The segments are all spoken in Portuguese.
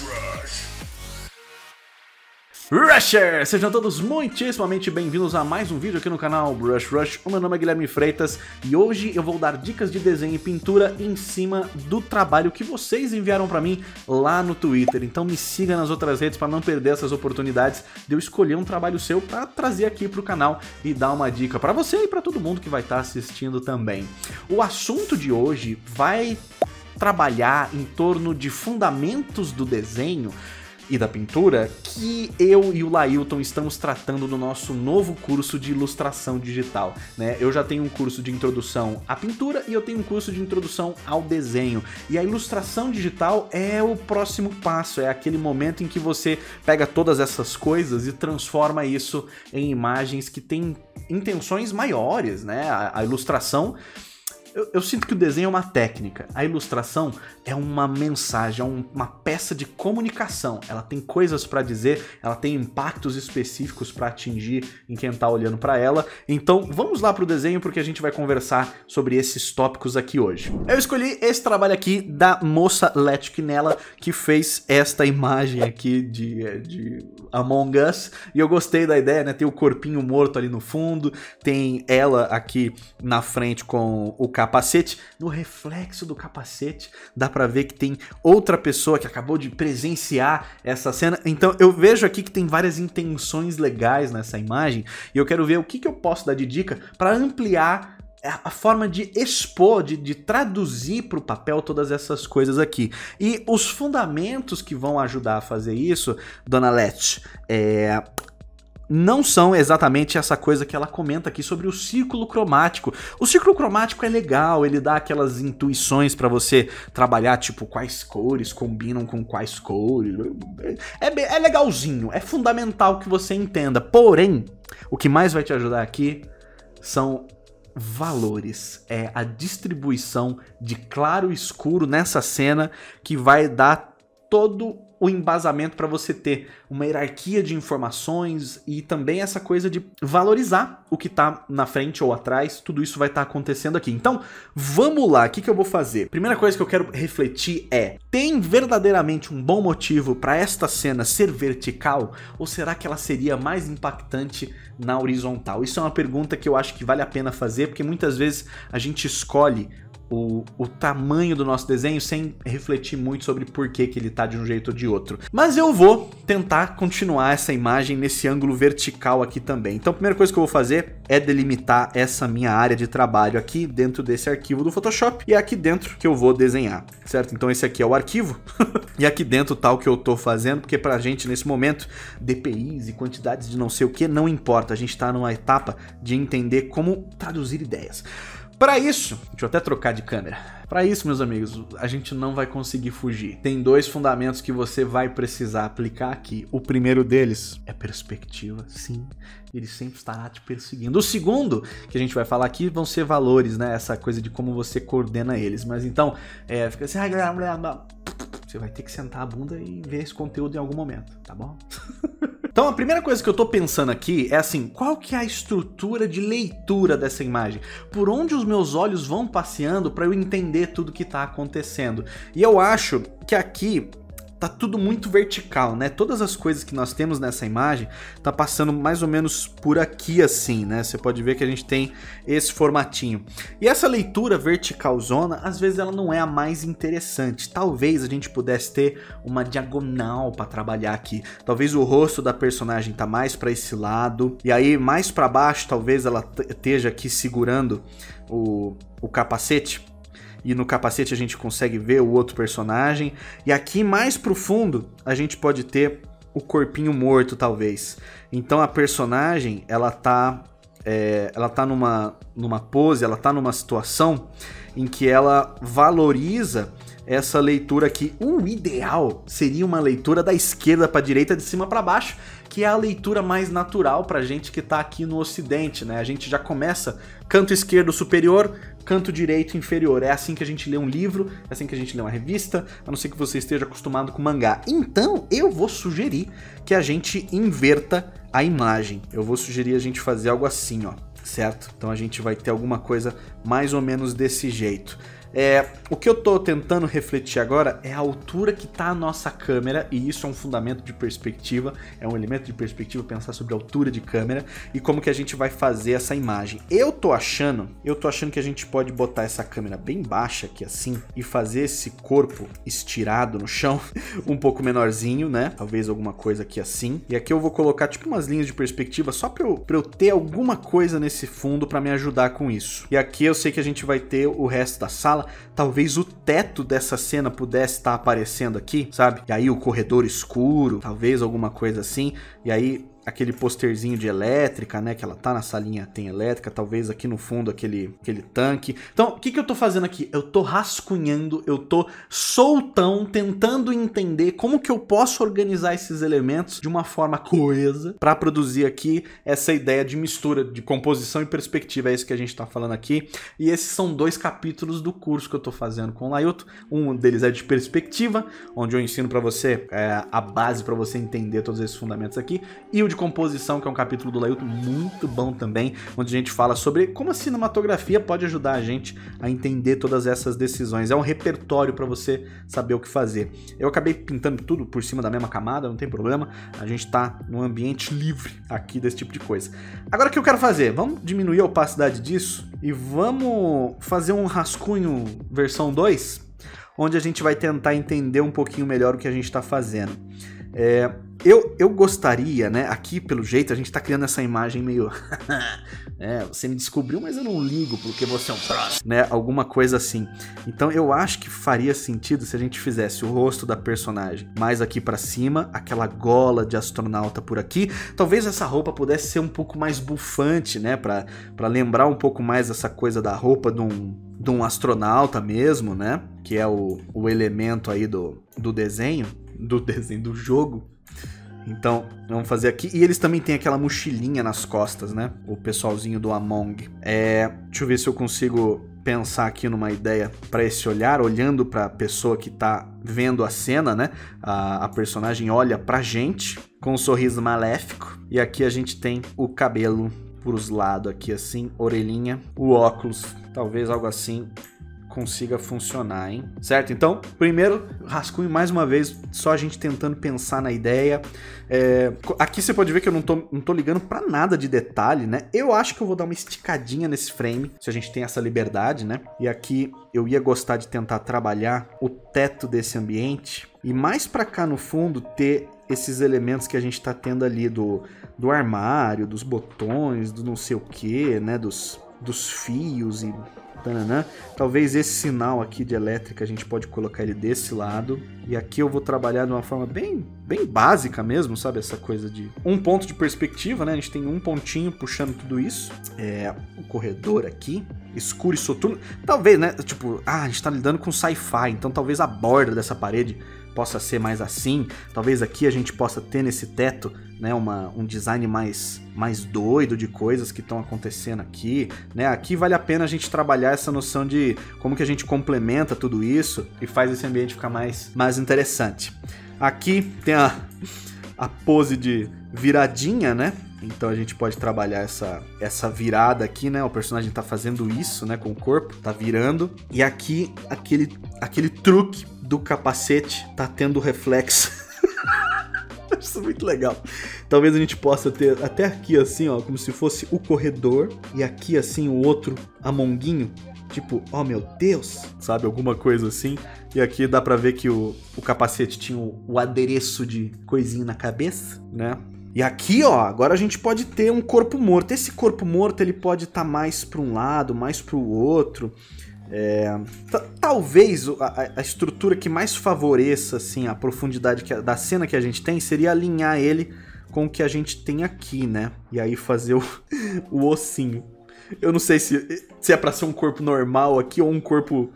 Brush Rush. Rusher! Sejam todos muitíssimamente bem-vindos a mais um vídeo aqui no canal Brush Rush. O meu nome é Guilherme Freitas e hoje eu vou dar dicas de desenho e pintura em cima do trabalho que vocês enviaram pra mim lá no Twitter. Então me siga nas outras redes pra não perder essas oportunidades de eu escolher um trabalho seu pra trazer aqui pro canal e dar uma dica pra você e pra todo mundo que vai estar assistindo também. O assunto de hoje vai trabalhar em torno de fundamentos do desenho e da pintura que eu e o Laylton estamos tratando no nosso novo curso de ilustração digital, né? Eu já tenho um curso de introdução à pintura e eu tenho um curso de introdução ao desenho. E a ilustração digital é o próximo passo, é aquele momento em que você pega todas essas coisas e transforma isso em imagens que têm intenções maiores, né? A ilustração... Eu sinto que o desenho é uma técnica, a ilustração é uma mensagem, é uma peça de comunicação. Ela tem coisas para dizer, ela tem impactos específicos para atingir em quem tá olhando para ela. Então vamos lá pro desenho porque a gente vai conversar sobre esses tópicos aqui hoje. Eu escolhi esse trabalho aqui da moça Letícia Nela, que fez esta imagem aqui de Among Us. E eu gostei da ideia, né? Tem o corpinho morto ali no fundo, tem ela aqui na frente com o capacete. No reflexo do capacete dá pra ver que tem outra pessoa que acabou de presenciar essa cena. Então eu vejo aqui que tem várias intenções legais nessa imagem e eu quero ver o que eu posso dar de dica para ampliar a forma de expor, de traduzir para o papel todas essas coisas aqui. E os fundamentos que vão ajudar a fazer isso, Dona Let, não são exatamente essa coisa que ela comenta aqui sobre o círculo cromático. O círculo cromático é legal, ele dá aquelas intuições pra você trabalhar, tipo, quais cores combinam com quais cores. É legalzinho, é fundamental que você entenda. Porém, o que mais vai te ajudar aqui são valores. É a distribuição de claro e escuro nessa cena que vai dar todo o embasamento para você ter uma hierarquia de informações e também essa coisa de valorizar o que tá na frente ou atrás. Tudo isso vai estar acontecendo aqui. Então, vamos lá. O que eu vou fazer? Primeira coisa que eu quero refletir é: tem verdadeiramente um bom motivo para esta cena ser vertical? Ou será que ela seria mais impactante na horizontal? Isso é uma pergunta que eu acho que vale a pena fazer, porque muitas vezes a gente escolhe o tamanho do nosso desenho sem refletir muito sobre por que ele tá de um jeito ou de outro. Mas eu vou tentar continuar essa imagem nesse ângulo vertical aqui também. Então a primeira coisa que eu vou fazer é delimitar essa minha área de trabalho aqui dentro desse arquivo do Photoshop. E é aqui dentro que eu vou desenhar, certo? Então esse aqui é o arquivo e aqui dentro tá o que eu tô fazendo, porque pra gente nesse momento DPIs e quantidades de não sei o que não importa. A gente tá numa etapa de entender como traduzir ideias. Para isso, deixa eu até trocar de câmera. Para isso, meus amigos, a gente não vai conseguir fugir. Tem dois fundamentos que você vai precisar aplicar aqui. O primeiro deles é perspectiva, sim. Ele sempre estará te perseguindo. O segundo, que a gente vai falar aqui, vão ser valores, né? Essa coisa de como você coordena eles. Mas então, fica assim... Você vai ter que sentar a bunda e ver esse conteúdo em algum momento, tá bom? Então a primeira coisa que eu tô pensando aqui é assim, qual que é a estrutura de leitura dessa imagem? Por onde os meus olhos vão passeando para eu entender tudo que tá acontecendo? E eu acho que aqui tá tudo muito vertical, né? Todas as coisas que nós temos nessa imagem tá passando mais ou menos por aqui assim, né? Você pode ver que a gente tem esse formatinho. E essa leitura verticalzona, às vezes ela não é a mais interessante. Talvez a gente pudesse ter uma diagonal para trabalhar aqui. Talvez o rosto da personagem tá mais para esse lado. E aí mais para baixo, talvez ela esteja aqui segurando o capacete. E no capacete a gente consegue ver o outro personagem. E aqui mais pro fundo a gente pode ter o corpinho morto, talvez. Então a personagem, ela tá numa pose, ela tá numa situação em que ela valoriza essa leitura aqui. O ideal seria uma leitura da esquerda pra direita, de cima pra baixo, que é a leitura mais natural pra gente que tá aqui no ocidente, né? A gente já começa canto esquerdo superior, canto direito inferior. É assim que a gente lê um livro, é assim que a gente lê uma revista, a não ser que você esteja acostumado com mangá. Então, eu vou sugerir que a gente inverta a imagem. Eu vou sugerir a gente fazer algo assim, ó, certo? Então a gente vai ter alguma coisa mais ou menos desse jeito. O que eu tô tentando refletir agora é a altura que tá a nossa câmera, e isso é um fundamento de perspectiva, é um elemento de perspectiva, pensar sobre a altura de câmera e como que a gente vai fazer essa imagem. Eu tô achando que a gente pode botar essa câmera bem baixa aqui assim e fazer esse corpo estirado no chão um pouco menorzinho, né? Talvez alguma coisa aqui assim. E aqui eu vou colocar tipo umas linhas de perspectiva só pra eu ter alguma coisa nesse fundo pra me ajudar com isso. E aqui eu sei que a gente vai ter o resto da sala, talvez o teto dessa cena pudesse estar aparecendo aqui, sabe? E aí o corredor escuro, talvez alguma coisa assim, e aí aquele posterzinho de elétrica, né, que ela tá na salinha, tem elétrica, talvez aqui no fundo aquele tanque. Então, o que que eu tô fazendo aqui? Eu tô rascunhando, eu tô soltão, tentando entender como que eu posso organizar esses elementos de uma forma coesa pra produzir aqui essa ideia de mistura, de composição e perspectiva, é isso que a gente tá falando aqui. E esses são dois capítulos do curso que eu tô fazendo com o Laylton. Um deles é de perspectiva, onde eu ensino pra você a base pra você entender todos esses fundamentos aqui, e o de composição, que é um capítulo do Laylton muito bom também, onde a gente fala sobre como a cinematografia pode ajudar a gente a entender todas essas decisões. É um repertório para você saber o que fazer. Eu acabei pintando tudo por cima da mesma camada, não tem problema, a gente tá num ambiente livre aqui desse tipo de coisa. Agora o que eu quero fazer? Vamos diminuir a opacidade disso e vamos fazer um rascunho versão 2, onde a gente vai tentar entender um pouquinho melhor o que a gente tá fazendo. Eu gostaria, né, aqui pelo jeito a gente tá criando essa imagem meio você me descobriu, mas eu não ligo porque você é um próximo, né, alguma coisa assim. Então eu acho que faria sentido se a gente fizesse o rosto da personagem mais aqui pra cima, aquela gola de astronauta por aqui, talvez essa roupa pudesse ser um pouco mais bufante, né, pra lembrar um pouco mais essa coisa da roupa de um astronauta mesmo, né, que é o elemento aí do desenho do jogo. Então, vamos fazer aqui. E eles também têm aquela mochilinha nas costas, né? O pessoalzinho do Among. Deixa eu ver se eu consigo pensar aqui numa ideia para esse olhar, olhando para a pessoa que tá vendo a cena, né? A personagem olha pra gente com um sorriso maléfico. E aqui a gente tem o cabelo pros lados aqui assim, orelhinha, o óculos, talvez algo assim consiga funcionar, hein? Certo? Então, primeiro, rascunho mais uma vez, só a gente tentando pensar na ideia. Aqui você pode ver que eu não tô ligando pra nada de detalhe, né? Eu acho que eu vou dar uma esticadinha nesse frame, se a gente tem essa liberdade, né? E aqui eu ia gostar de tentar trabalhar o teto desse ambiente e mais pra cá no fundo ter esses elementos que a gente tá tendo ali do armário, dos botões, do não sei o que, né? Dos fios e... Talvez esse sinal aqui de elétrica a gente pode colocar ele desse lado. E aqui eu vou trabalhar de uma forma bem básica mesmo, sabe? Essa coisa de um ponto de perspectiva, né? A gente tem um pontinho puxando tudo isso. O corredor aqui, escuro e soturno. Talvez, né? Tipo, a gente tá lidando com sci-fi, então talvez a borda dessa parede possa ser mais assim. Talvez aqui a gente possa ter nesse teto, né, um design mais doido de coisas que estão acontecendo aqui, né? Aqui vale a pena a gente trabalhar essa noção de como que a gente complementa tudo isso e faz esse ambiente ficar mais interessante. Aqui tem a pose de viradinha, né? Então a gente pode trabalhar essa virada aqui, né? O personagem tá fazendo isso, né, com o corpo, tá virando. E aqui aquele truque do capacete tá tendo reflexo. Isso é muito legal. Talvez a gente possa ter até aqui assim, ó, como se fosse o corredor, e aqui assim o outro amonguinho, tipo, oh meu Deus, sabe, alguma coisa assim. E aqui dá pra ver que o capacete tinha o adereço de coisinha na cabeça, né? E aqui, ó, agora a gente pode ter um corpo morto. Esse corpo morto, ele pode estar mais pra um lado, mais pro outro. Talvez a estrutura que mais favoreça assim a profundidade da cena que a gente tem seria alinhar ele com o que a gente tem aqui, né? E aí fazer o ossinho. Eu não sei se é pra ser um corpo normal aqui ou um corpo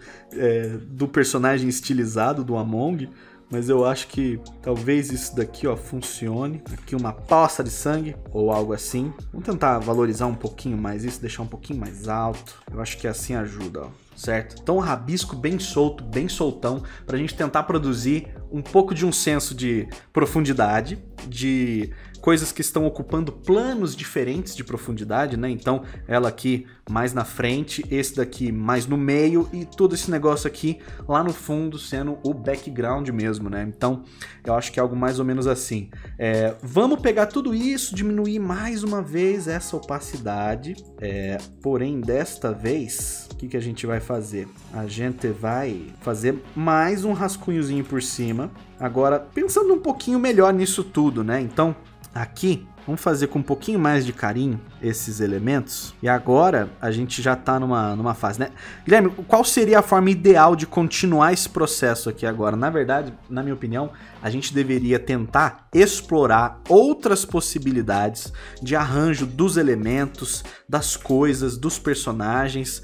do personagem estilizado, do Among, mas eu acho que talvez isso daqui, ó, funcione. Aqui uma poça de sangue ou algo assim. Vamos tentar valorizar um pouquinho mais isso, deixar um pouquinho mais alto. Eu acho que assim ajuda, ó. Certo? Então um rabisco bem solto, bem soltão, pra gente tentar produzir um pouco de um senso de profundidade, de coisas que estão ocupando planos diferentes de profundidade, né? Então, ela aqui mais na frente, esse daqui mais no meio e todo esse negócio aqui lá no fundo sendo o background mesmo, né? Então, eu acho que é algo mais ou menos assim. Vamos pegar tudo isso, diminuir mais uma vez essa opacidade, porém, desta vez, o que que a gente vai fazer? A gente vai fazer mais um rascunhozinho por cima. Agora, pensando um pouquinho melhor nisso tudo, né? Então, aqui, vamos fazer com um pouquinho mais de carinho esses elementos. E agora, a gente já tá numa fase, né? Guilherme, qual seria a forma ideal de continuar esse processo aqui agora? Na verdade, na minha opinião, a gente deveria tentar explorar outras possibilidades de arranjo dos elementos, das coisas, dos personagens,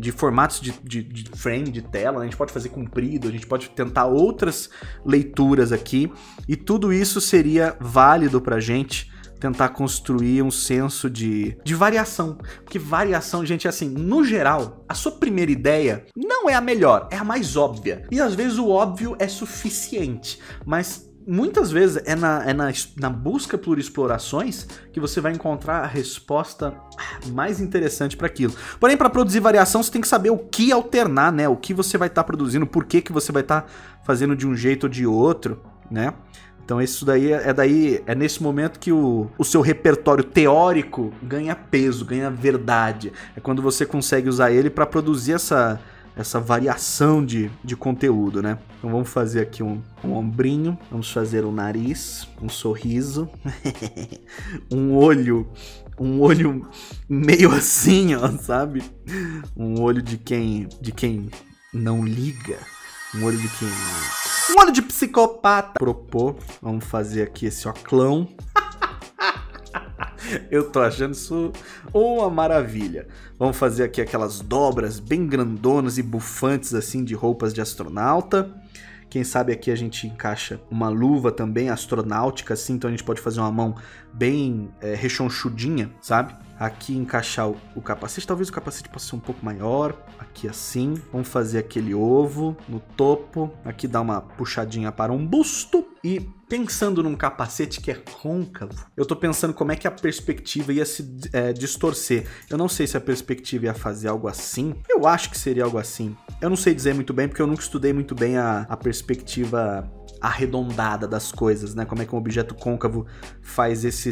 de formatos de frame, de tela. A gente pode fazer comprido, a gente pode tentar outras leituras aqui. E tudo isso seria válido pra gente tentar construir um senso de variação. Porque variação, gente, é assim, no geral, a sua primeira ideia não é a melhor, é a mais óbvia. E às vezes o óbvio é suficiente, mas muitas vezes é na busca por explorações que você vai encontrar a resposta mais interessante para aquilo. Porém, para produzir variação, você tem que saber o que alternar, né? O que você vai estar produzindo, por que você vai estar fazendo de um jeito ou de outro, né? Então isso daí é nesse momento que o seu repertório teórico ganha peso, ganha verdade. É quando você consegue usar ele para produzir essa variação de conteúdo, né? Então vamos fazer aqui um ombrinho, vamos fazer um nariz, um sorriso, um olho meio assim, ó, sabe? Um olho de quem não liga. Um olho de psicopata. Propô, vamos fazer aqui esse oclão. Eu tô achando isso uma maravilha. Vamos fazer aqui aquelas dobras bem grandonas e bufantes assim de roupas de astronauta. Quem sabe aqui a gente encaixa uma luva também astronáutica assim, então a gente pode fazer uma mão bem rechonchudinha, sabe? Aqui encaixar o capacete, talvez o capacete possa ser um pouco maior, aqui assim. Vamos fazer aquele ovo no topo, aqui dá uma puxadinha para um busto. E pensando num capacete que é côncavo, eu tô pensando como é que a perspectiva ia se distorcer. Eu não sei se a perspectiva ia fazer algo assim, eu acho que seria algo assim. Eu não sei dizer muito bem, porque eu nunca estudei muito bem a perspectiva arredondada das coisas, né? Como é que um objeto côncavo faz esse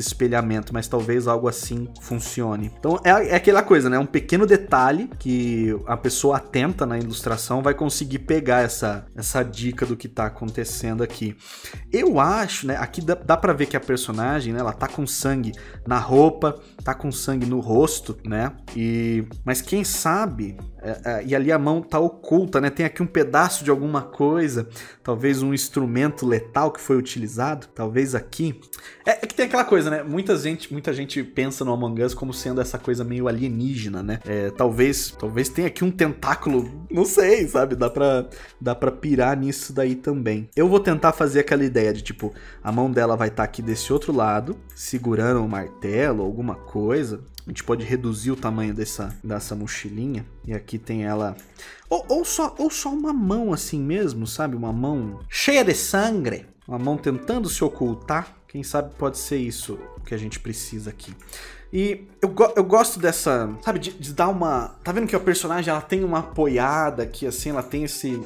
espelhamento, mas talvez algo assim funcione. Então é aquela coisa, né? Um pequeno detalhe que a pessoa atenta na ilustração vai conseguir pegar essa dica do que tá acontecendo aqui. Eu acho, né? Aqui dá pra ver que a personagem, né? Ela tá com sangue na roupa, tá com sangue no rosto, né? Mas quem sabe... E ali a mão tá oculta, né? Tem aqui um pedaço de alguma coisa, talvez um instrumento letal que foi utilizado, talvez aqui. É que tem aquela coisa, né? Muita gente pensa no Among Us como sendo essa coisa meio alienígena, né? Talvez tenha aqui um tentáculo, não sei, sabe? Dá pra pirar nisso daí também. Eu vou tentar fazer aquela ideia de, tipo, a mão dela vai estar aqui desse outro lado, segurando um martelo, alguma coisa. A gente pode reduzir o tamanho dessa mochilinha. E aqui tem ela... Ou só uma mão assim mesmo, sabe? Uma mão cheia de sangue. Uma mão tentando se ocultar. Quem sabe pode ser isso que a gente precisa aqui. E eu gosto dessa, sabe, de dar uma... Tá vendo que a personagem, ela tem uma apoiada aqui, assim, ela tem esse...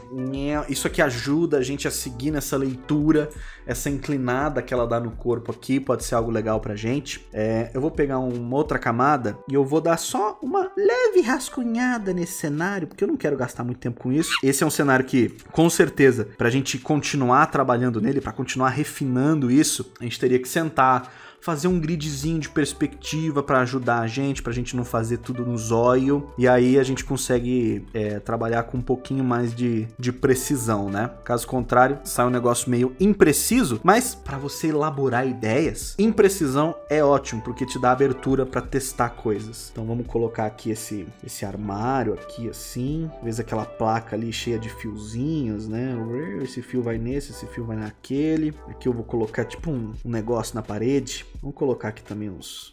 Isso aqui ajuda a gente a seguir nessa leitura, essa inclinada que ela dá no corpo aqui, pode ser algo legal pra gente. Eu vou pegar uma outra camada e eu vou dar só uma leve rascunhada nesse cenário, porque eu não quero gastar muito tempo com isso. Esse é um cenário que, com certeza, pra gente continuar trabalhando nele, pra continuar refinando isso, a gente teria que sentar, fazer um gridzinho de perspectiva para ajudar a gente, pra gente não fazer tudo no zóio. E aí a gente consegue trabalhar com um pouquinho mais de precisão, né? Caso contrário, sai um negócio meio impreciso, mas para você elaborar ideias, imprecisão é ótimo, porque te dá abertura para testar coisas. Então vamos colocar aqui esse armário aqui assim, talvez aquela placa ali cheia de fiozinhos, né? Esse fio vai nesse, esse fio vai naquele. Aqui eu vou colocar tipo um negócio na parede. Vamos colocar aqui também uns...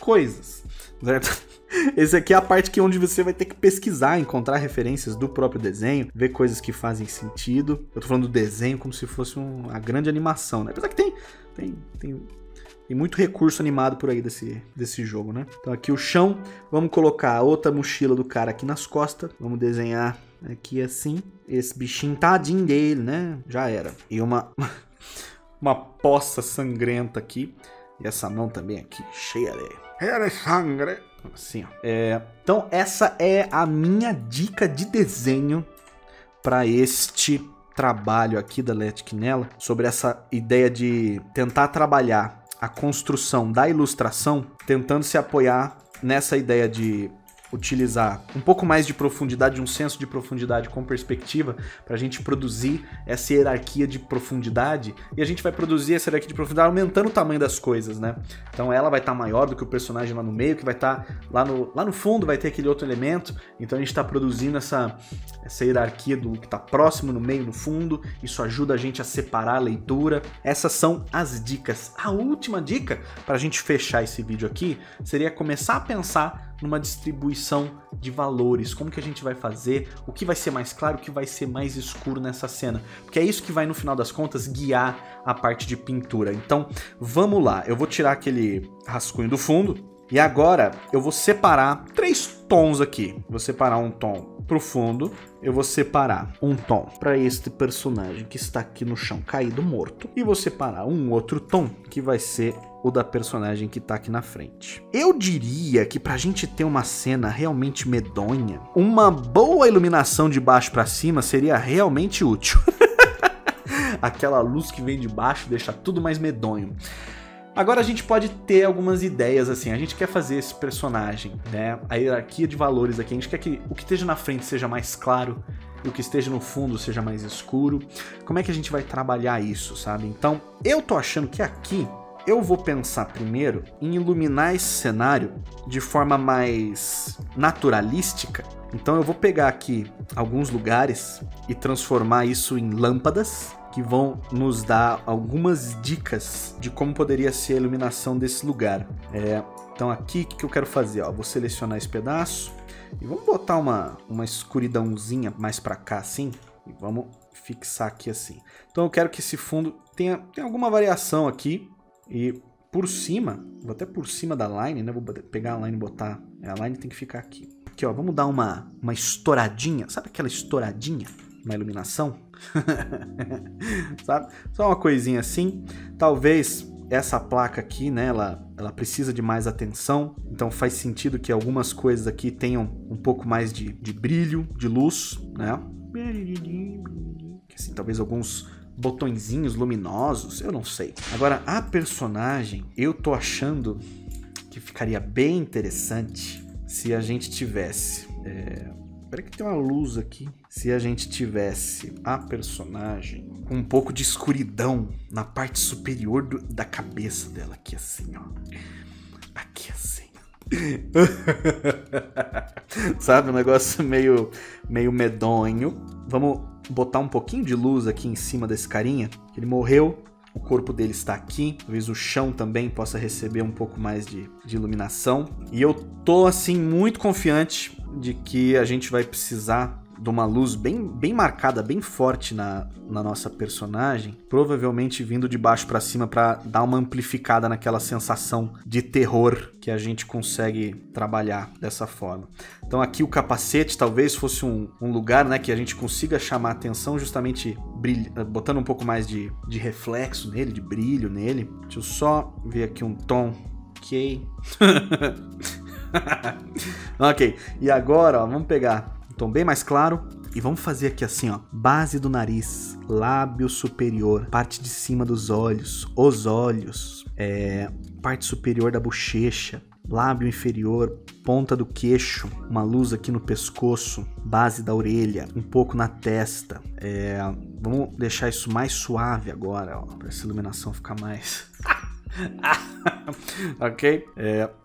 coisas, certo? Esse aqui é a parte onde você vai ter que pesquisar, encontrar referências do próprio desenho, ver coisas que fazem sentido. Eu tô falando do desenho como se fosse uma grande animação, né? Apesar que tem Tem muito recurso animado por aí desse jogo, né? Então aqui o chão, vamos colocar a outra mochila do cara aqui nas costas, vamos desenhar aqui assim, esse bichinho tadinho dele, né? Já era. E uma poça sangrenta aqui, e essa mão também aqui, cheia de sangue. Assim, ó. Então essa é a minha dica de desenho para este trabalho aqui da Letícia Nela, sobre essa ideia de tentar trabalhar a construção da ilustração, tentando se apoiar nessa ideia de utilizar um pouco mais de profundidade, um senso de profundidade com perspectiva, para a gente produzir essa hierarquia de profundidade, e a gente vai produzir essa hierarquia de profundidade aumentando o tamanho das coisas, né? Então ela vai estar maior do que o personagem lá no meio, que vai estar lá no fundo, vai ter aquele outro elemento, então a gente está produzindo essa hierarquia do que está próximo, no meio, no fundo, isso ajuda a gente a separar a leitura. Essas são as dicas. A última dica, para a gente fechar esse vídeo aqui, seria começar a pensar numa distribuição de valores, como que a gente vai fazer, o que vai ser mais claro, o que vai ser mais escuro nessa cena, porque é isso que vai, no final das contas, guiar a parte de pintura. Então, vamos lá, eu vou tirar aquele rascunho do fundo, e agora eu vou separar 3 tons aqui, vou separar um tom pro fundo, eu vou separar um tom para este personagem que está aqui no chão caído, morto, e vou separar um outro tom que vai ser o da personagem que tá aqui na frente. Eu diria que pra gente ter uma cena realmente medonha, uma boa iluminação de baixo pra cima seria realmente útil. Aquela luz que vem de baixo deixa tudo mais medonho. Agora a gente pode ter algumas ideias, assim, a gente quer fazer esse personagem, né? A hierarquia de valores aqui, a gente quer que o que esteja na frente seja mais claro e o que esteja no fundo seja mais escuro. Como é que a gente vai trabalhar isso, sabe? Então, eu tô achando que aqui eu vou pensar primeiro em iluminar esse cenário de forma mais naturalística. Então eu vou pegar aqui alguns lugares e transformar isso em lâmpadas que vão nos dar algumas dicas de como poderia ser a iluminação desse lugar. Então aqui, o que eu quero fazer? Ó, vou selecionar esse pedaço e vamos botar uma escuridãozinha mais para cá assim e vamos fixar aqui assim. Então eu quero que esse fundo tenha alguma variação aqui. E por cima, vou até por cima da line, né? Vou pegar a line e botar... A line tem que ficar aqui. Aqui, ó, vamos dar uma estouradinha. Sabe aquela estouradinha na iluminação? Sabe? Só uma coisinha assim. Talvez essa placa aqui, né? Ela precisa de mais atenção. Então faz sentido que algumas coisas aqui tenham um pouco mais de brilho, de luz, né? Assim, talvez alguns botõezinhos luminosos, eu não sei. Agora, a personagem, eu tô achando que ficaria bem interessante se a gente tivesse... Peraí que tem uma luz aqui. Se a gente tivesse a personagem com um pouco de escuridão na parte superior da cabeça dela, aqui assim, ó. Aqui assim. Sabe, um negócio meio medonho. Vamos botar um pouquinho de luz aqui em cima desse carinha. Ele morreu, o corpo dele está aqui. Talvez o chão também possa receber um pouco mais de iluminação. E eu tô, assim, muito confiante de que a gente vai precisar de uma luz bem marcada, bem forte na nossa personagem. Provavelmente vindo de baixo para cima para dar uma amplificada naquela sensação de terror que a gente consegue trabalhar dessa forma. Então aqui o capacete talvez fosse um lugar, né, que a gente consiga chamar atenção justamente botando um pouco mais de reflexo nele, de brilho nele. Deixa eu só ver aqui um tom. Ok. Ok. E agora, ó, vamos pegar um tom bem mais claro e vamos fazer aqui assim, ó, base do nariz, lábio superior, parte de cima dos olhos, os olhos, parte superior da bochecha, lábio inferior, ponta do queixo, uma luz aqui no pescoço, base da orelha, um pouco na testa. Vamos deixar isso mais suave agora, ó, para essa iluminação ficar mais... Ok?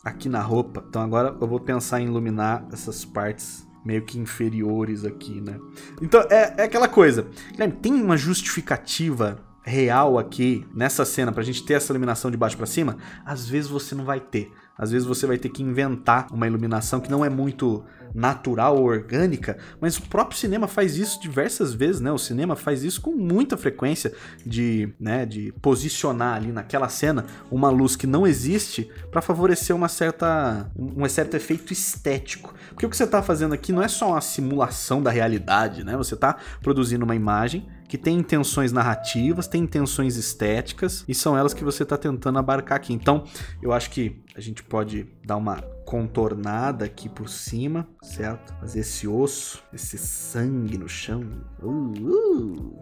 Aqui na roupa. Então agora eu vou pensar em iluminar essas partes meio que inferiores aqui, né? Então, é aquela coisa. Tem uma justificativa real aqui, nessa cena, pra gente ter essa iluminação de baixo pra cima? Às vezes você não vai ter. Às vezes você vai ter que inventar uma iluminação que não é muito natural ou orgânica, mas o próprio cinema faz isso diversas vezes, né? O cinema faz isso com muita frequência de posicionar ali naquela cena uma luz que não existe para favorecer um certo efeito estético. Porque o que você está fazendo aqui não é só uma simulação da realidade, né? Você está produzindo uma imagem que tem intenções narrativas, tem intenções estéticas, e são elas que você está tentando abarcar aqui. Então, eu acho que a gente pode dar uma contornada aqui por cima, certo? Fazer esse osso, esse sangue no chão.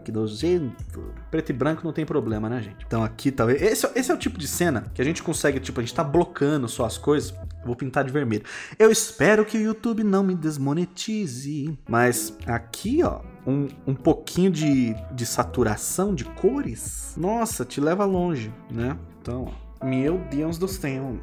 Que nojento. Preto e branco não tem problema, né, gente? Então aqui, talvez... Esse é o tipo de cena que a gente consegue, tipo, a gente tá blocando só as coisas. Eu vou pintar de vermelho. Eu espero que o YouTube não me desmonetize. Mas aqui, ó, um pouquinho de saturação de cores. Nossa, te leva longe, né? Então, ó. Meu Deus do céu.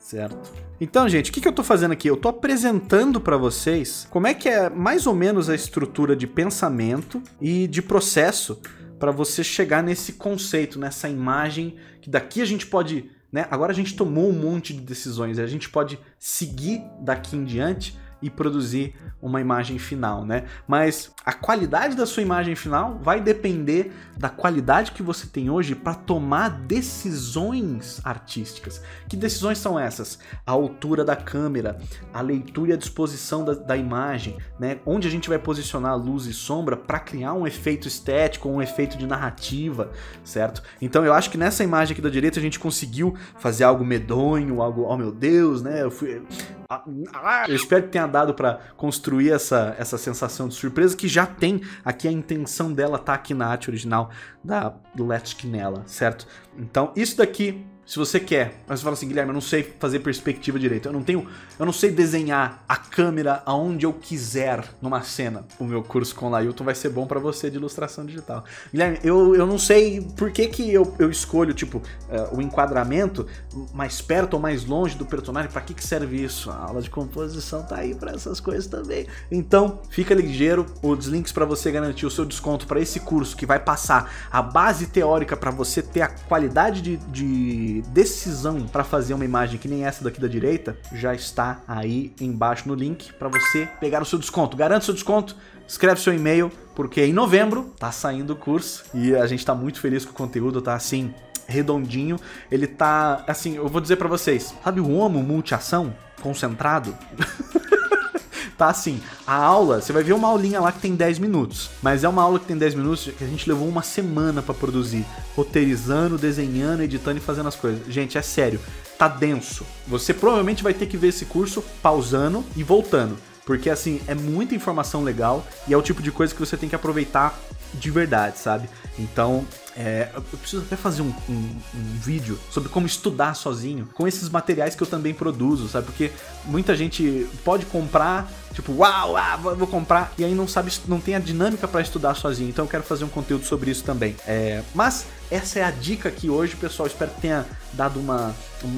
Certo? Então, gente, o que eu tô fazendo aqui? Eu tô apresentando para vocês como é que é mais ou menos a estrutura de pensamento e de processo para você chegar nesse conceito, nessa imagem, que daqui a gente pode, né? Agora a gente tomou um monte de decisões, a gente pode seguir daqui em diante e produzir uma imagem final, né? Mas a qualidade da sua imagem final vai depender da qualidade que você tem hoje para tomar decisões artísticas. Que decisões são essas? A altura da câmera, a leitura e a disposição da imagem, né? Onde a gente vai posicionar luz e sombra para criar um efeito estético, um efeito de narrativa, certo? Então eu acho que nessa imagem aqui da direita a gente conseguiu fazer algo medonho, algo, oh meu Deus, né? Eu espero que tenha dado para construir essa sensação de surpresa, que já tem aqui a intenção dela, tá aqui na arte original da Letícia Nela, certo? Então, isso daqui, se você quer, mas você fala assim, Guilherme, eu não sei fazer perspectiva direito, eu não sei desenhar a câmera aonde eu quiser numa cena. O meu curso com o Laylton vai ser bom para você de ilustração digital. Guilherme, eu não sei por que eu escolho, tipo, o enquadramento mais perto ou mais longe do personagem, para que serve isso? A aula de composição tá aí para essas coisas também. Então, fica ligeiro, os links para você garantir o seu desconto para esse curso, que vai passar a base teórica para você ter a qualidade de decisão para fazer uma imagem que nem essa daqui da direita, já está aí embaixo no link para você pegar o seu desconto. Garante seu desconto, escreve seu e-mail, porque em novembro tá saindo o curso e a gente tá muito feliz com o conteúdo, tá assim, redondinho. Ele tá, assim, eu vou dizer para vocês, sabe o homo multiação concentrado? Tá assim, a aula, você vai ver uma aulinha lá que tem 10 minutos, mas é uma aula que tem 10 minutos que a gente levou uma semana pra produzir, roteirizando, desenhando, editando e fazendo as coisas. Gente, é sério, tá denso. Você provavelmente vai ter que ver esse curso pausando e voltando, porque assim, é muita informação legal e é o tipo de coisa que você tem que aproveitar de verdade, sabe? Então, eu preciso até fazer um vídeo sobre como estudar sozinho com esses materiais que eu também produzo, sabe? Porque muita gente pode comprar, tipo, uau, vou comprar, e aí não sabe, não tem a dinâmica para estudar sozinho. Então eu quero fazer um conteúdo sobre isso também. Mas essa é a dica aqui hoje, pessoal. Espero que tenha dado uma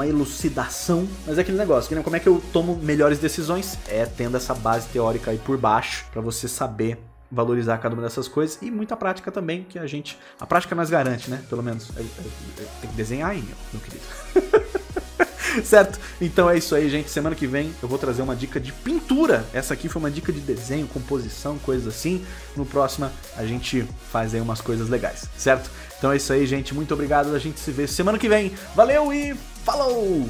elucidação. Mas é aquele negócio, né? Como é que eu tomo melhores decisões? Tendo essa base teórica aí por baixo para você saber valorizar cada uma dessas coisas, e muita prática também, que a prática nós garante, né? Pelo menos, tem que desenhar aí, meu querido. Certo? Então é isso aí, gente. Semana que vem eu vou trazer uma dica de pintura. Essa aqui foi uma dica de desenho, composição, coisas assim. No próximo a gente faz aí umas coisas legais, certo? Então é isso aí, gente. Muito obrigado. A gente se vê semana que vem. Valeu e falou!